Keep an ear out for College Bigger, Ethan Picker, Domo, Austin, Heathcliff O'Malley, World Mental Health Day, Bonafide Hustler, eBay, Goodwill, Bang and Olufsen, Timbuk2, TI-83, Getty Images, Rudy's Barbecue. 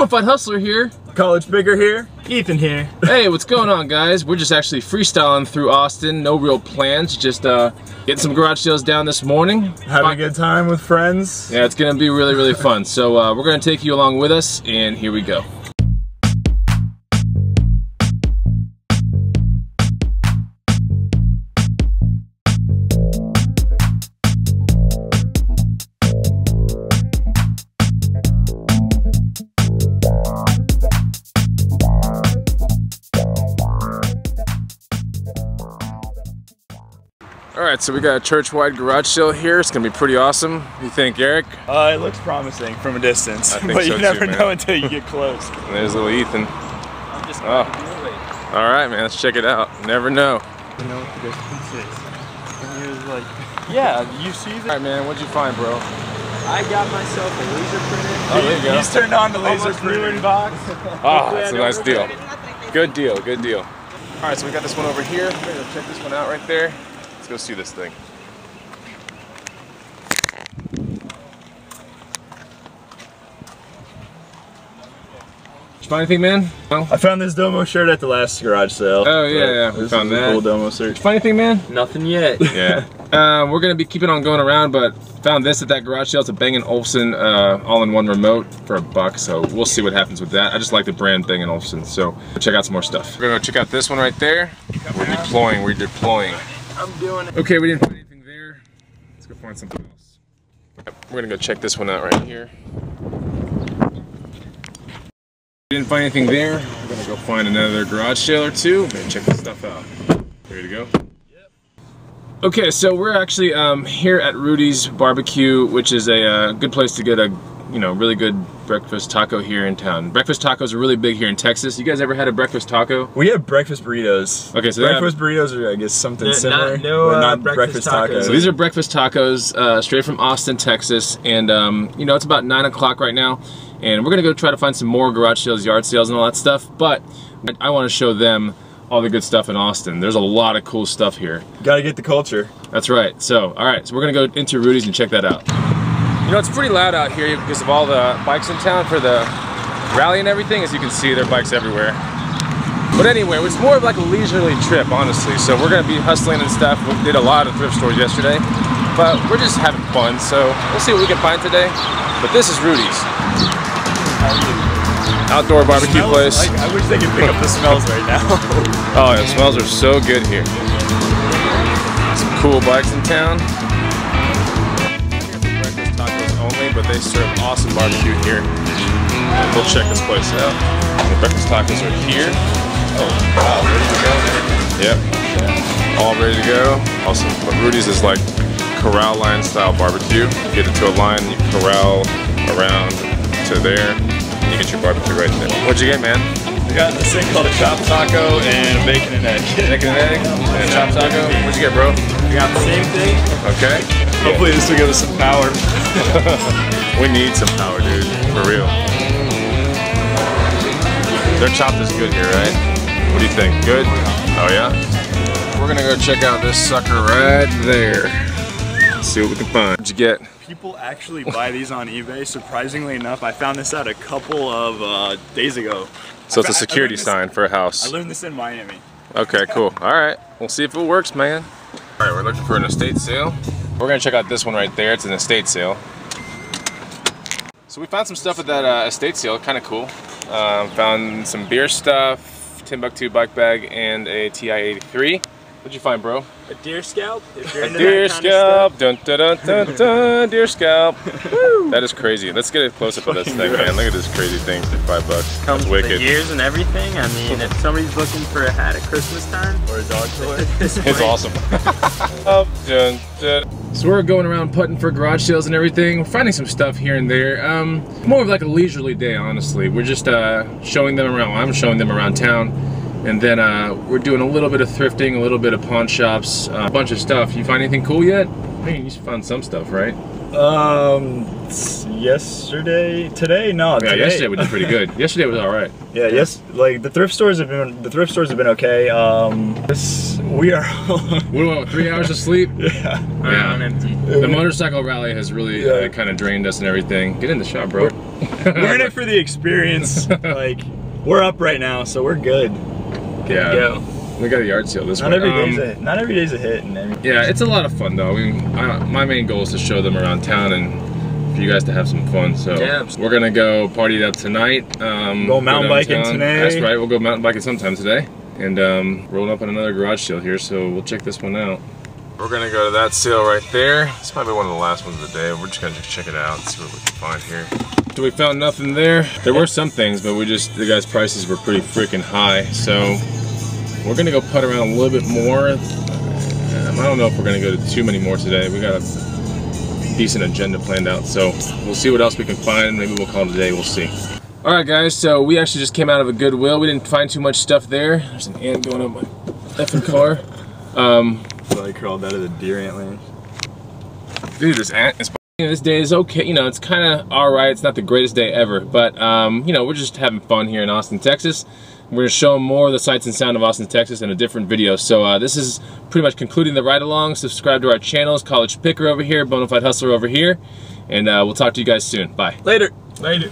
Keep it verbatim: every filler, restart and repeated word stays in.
Bonafide Hustler here. College Bigger here. Ethan here. Hey, what's going on, guys? We're just actually freestyling through Austin. No real plans. Just uh, getting some garage sales down this morning. Having Bye. a good time with friends. Yeah, it's going to be really, really fun. So uh, we're going to take you along with us, and here we go. Alright, so we got a church-wide garage sale here. It's going to be pretty awesome. You think, Eric? Uh, it looks promising from a distance, I think but so you never too, know until you get close. And there's little Ethan. I'm just oh. Alright, man, let's check it out. Never know. You know what the distance is. And he was like, yeah, you see this? Alright, man, what'd you find, bro? I got myself a laser printer. Oh, there you go. He's turned on the laser printer box. Oh, that's a nice deal. Good deal, good deal. Alright, so we got this one over here. We're going to check this one out right there. Go see this thing. Did you find anything, man? No? I found this Domo shirt at the last garage sale. Oh yeah, so yeah, we this found is that. A cool Domo shirt. Did you find anything, man? Nothing yet. Yeah. uh, we're gonna be keeping on going around, but found this at that garage sale. It's a Bang and Olufsen uh, all-in-one remote for a buck, so we'll see what happens with that. I just like the brand Bang and Olufsen, so check out some more stuff. We're gonna go check out this one right there. We're deploying. We're deploying. I'm doing it. Okay, we didn't find anything there. Let's go find something else. We're gonna go check this one out right here. We didn't find anything there. We're gonna go find another garage sale or two. We're gonna check this stuff out. Ready to go? Yep. Okay, so we're actually um, here at Rudy's Barbecue, which is a uh, good place to get a you know really good breakfast taco here in town. Breakfast tacos are really big here in Texas. You guys ever had a breakfast taco? We have breakfast burritos. Okay, so breakfast have, burritos are I guess something no, similar. Not, no, uh, not breakfast, breakfast tacos. tacos. So these are breakfast tacos uh, straight from Austin, Texas, and um, you know it's about nine o'clock right now, and we're gonna go try to find some more garage sales, yard sales, and all that stuff. But I want to show them all the good stuff in Austin. There's a lot of cool stuff here. Gotta get the culture. That's right. So all right, so we're gonna go into Rudy's and check that out. You know, it's pretty loud out here because of all the bikes in town for the rally and everything. As you can see, there are bikes everywhere. But anyway, it's more of like a leisurely trip, honestly. So we're going to be hustling and stuff. We did a lot of thrift stores yesterday, but we're just having fun. So we'll see what we can find today. But this is Rudy's. Outdoor barbecue place. Like, I wish they could pick up the smells right now. Oh, yeah, the smells are so good here. Some cool bikes in town. But they serve awesome barbecue here. We'll check this place out. The breakfast tacos are here. Oh, wow, ready to go. Yep, yeah. All ready to go. Also, but Rudy's is like corral line style barbecue. You get into a line, you corral around to there, and you get your barbecue right there. What'd you get, man? We got this thing called a chopped taco and a bacon and egg. Bacon and egg and a chopped taco. What'd you get, bro? We got the same thing. Okay. Hopefully this will give us some power. We need some power, dude. For real. Their chopped is good here, right? What do you think? Good? Oh yeah? We're gonna go check out this sucker right there. See what we can find. What'd you get? People actually buy these on eBay. Surprisingly enough, I found this out a couple of uh, days ago. So it's a security sign for a house. I learned this in Miami. Okay, cool. Alright. We'll see if it works, man. Alright, we're looking for an estate sale. We're gonna check out this one right there. It's an estate sale. So we found some stuff at that uh, estate sale, kind of cool. Um, found some beer stuff, Timbuk two bike bag, and a T I eighty-three. What'd you find, bro? A deer scalp. If you're into a deer that scalp. Kind of stuff. Dun, dun, dun, dun, deer scalp. That is crazy. Let's get a close up of this thing, man. Look at this crazy thing for five bucks. Comes with the ears and everything. I mean, if somebody's looking for a hat at Christmas time or a dog toy, it's awesome. Up, dun, dun. So we're going around putting for garage sales and everything. We're finding some stuff here and there. Um, more of like a leisurely day, honestly. We're just uh, showing them around. I'm showing them around town, and then uh, we're doing a little bit of thrifting, a little bit of pawn shops, uh, a bunch of stuff. You find anything cool yet? I mean, you found some stuff, right? Um, yesterday, today, no. Yeah, today. Yesterday was pretty good. Yesterday was all right. Yeah, yes. Like the thrift stores have been, the thrift stores have been okay. Um, this, we are. We want three hours of sleep. Yeah. Yeah. The motorcycle rally has really yeah. uh, kind of drained us and everything. Get in the shop, bro. We're We're in it for the experience. Like, we're up right now, so we're good. Good yeah. to go. We got a yard sale this week. Not every day's um, a not every day's a hit. And yeah, it's a lot of fun though. I mean, I, my main goal is to show them around town and for you guys to have some fun. So yeah, we're gonna go party it up tonight. Um, go mountain biking today. That's right. We'll go mountain biking sometime today. And um, rolling up on another garage sale here, so we'll check this one out. We're gonna go to that sale right there. This might be one of the last ones of the day. We're just gonna check it out and see what we can find here. So we found nothing there. There were some things, but we just, the guys' prices were pretty freaking high. So we're gonna go putt around a little bit more. Um, I don't know if we're gonna go to too many more today. We got a decent agenda planned out. So we'll see what else we can find. Maybe we'll call it a day, we'll see. All right guys, so we actually just came out of a Goodwill. We didn't find too much stuff there. There's an ant going up my effing car. Um, So I crawled out of the deer ant land. Dude, this ant is, you know, this day is okay. You know, it's kind of all right. It's not the greatest day ever, but um, you know, we're just having fun here in Austin, Texas. We're gonna show more of the sights and sound of Austin, Texas in a different video. So uh, this is pretty much concluding the ride along. Subscribe to our channels, College Picker over here, Bonafide Hustler over here, and uh, we'll talk to you guys soon. Bye. Later. Later.